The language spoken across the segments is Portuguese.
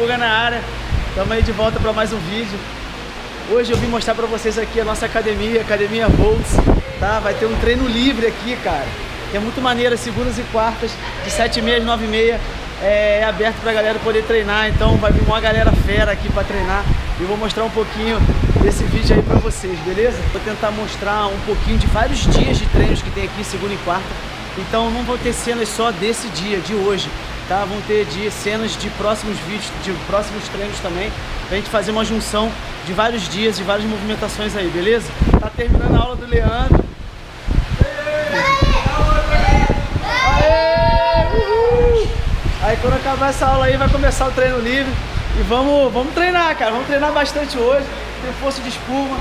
Fuga na área, estamos aí de volta para mais um vídeo. Hoje eu vim mostrar para vocês aqui a nossa academia, Academia Voltz, tá? Vai ter um treino livre aqui, cara, que é muito maneiro, segundas e quartas, de 7h30 às 9h30, é aberto para a galera poder treinar, então vai vir uma galera fera aqui para treinar e vou mostrar um pouquinho desse vídeo aí para vocês, beleza? Vou tentar mostrar um pouquinho de vários dias de treinos que tem aqui, segunda e quarta. Então não vão ter cenas só desse dia, de hoje, tá? Vão ter cenas de próximos vídeos, de próximos treinos também, pra gente fazer uma junção de vários dias, de várias movimentações aí, beleza? Tá terminando a aula do Leandro. Aí quando acabar essa aula aí vai começar o treino livre e vamos treinar, cara, vamos treinar bastante hoje. Tem força de espuma,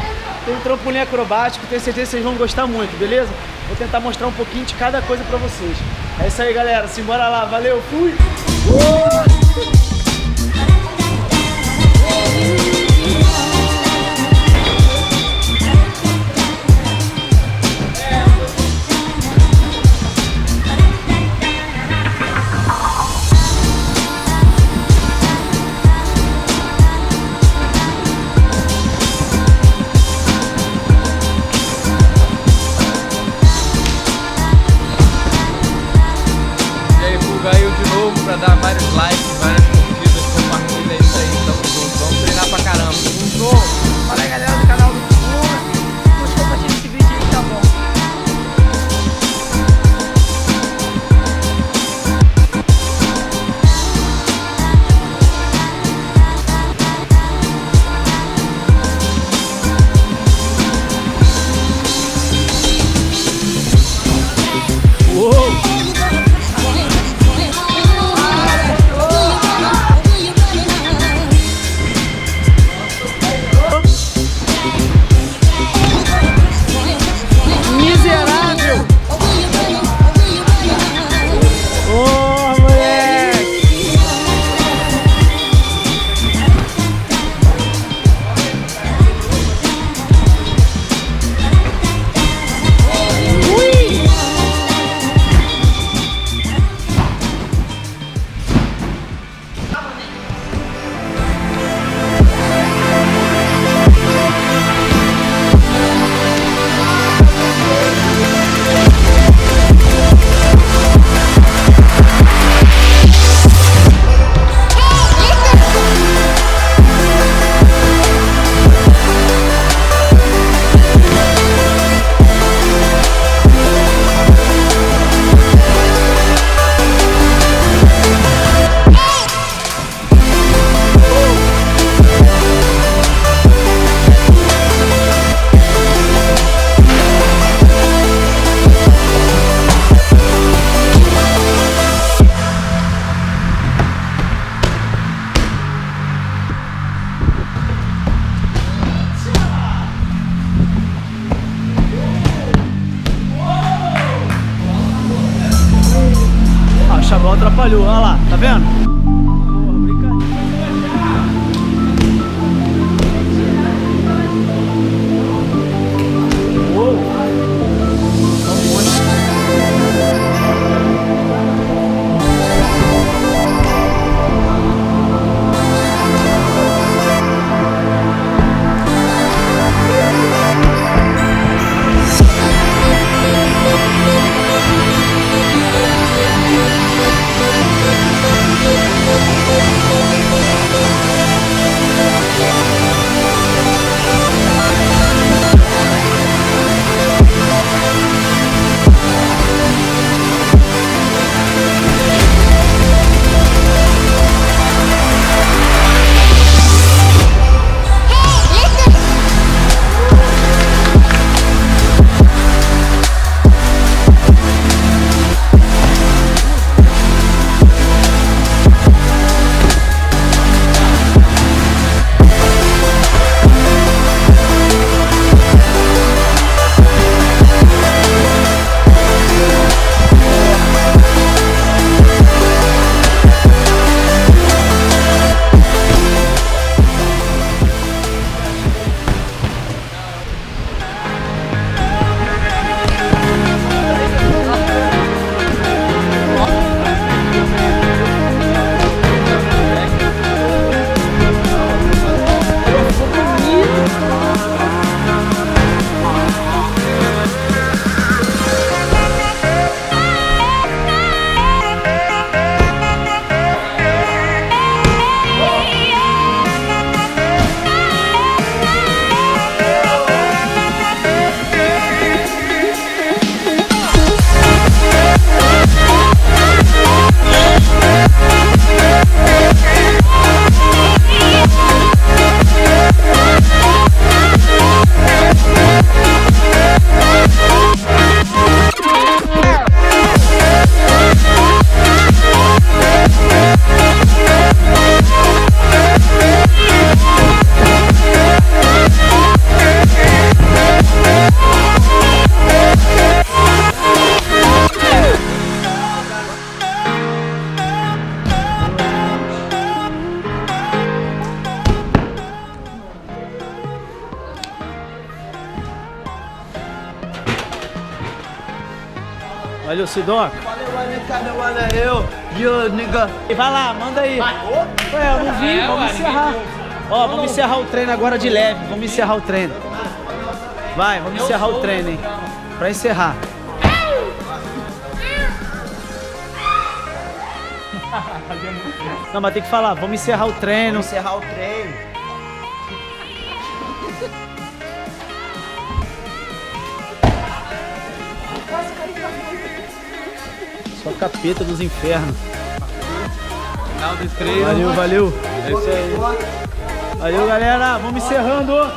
tem trampolim acrobático, tenho certeza que vocês vão gostar muito, beleza? Vou tentar mostrar um pouquinho de cada coisa pra vocês. É isso aí, galera. Simbora lá. Valeu, fui! Veio de novo pra dar vários likes, várias curtidas, compartilha isso aí, tamo junto, vamos treinar pra caramba, tamo junto! Fala aí, galera do canal do Fuga, gostou, compartilha esse vídeo aí, tá bom? Chavão atrapalhou, olha lá, tá vendo? Porra, brincadeira. Uou! We'll be right back. Olha o Sidoca. Vai lá, manda aí. Ué, eu não vi, vamos encerrar. Ó, vamos encerrar o treino agora de leve. Vamos encerrar o treino. Vai, vamos encerrar o treino, hein? Pra encerrar. Não, mas tem que falar, vamos encerrar o treino. Vamos encerrar o treino. Só capeta dos infernos. Final do treino. Valeu, valeu. É isso aí. Valeu, galera. Vamos encerrando.